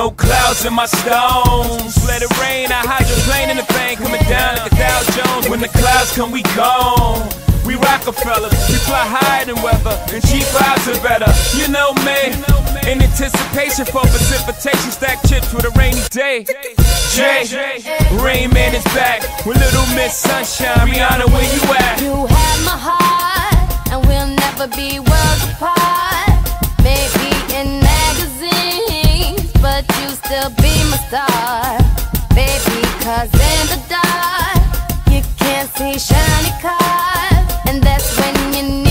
no clouds in my stones. Let it rain, I hydroplane in the bank, coming down like a Dow Jones. When the clouds come, we gone. We Roc-A-Fella, we fly higher than weather, and G5s are better. You know me, in anticipation for precipitation, stack chips with a rainy day. Jay, Rainman is back with Little Miss Sunshine. Rihanna, where you at? You have my heart, and we'll never be worlds apart. Maybe in magazines, but you still be my star. Baby, 'cause in the dark, you can't see shiny cars. And that's when you need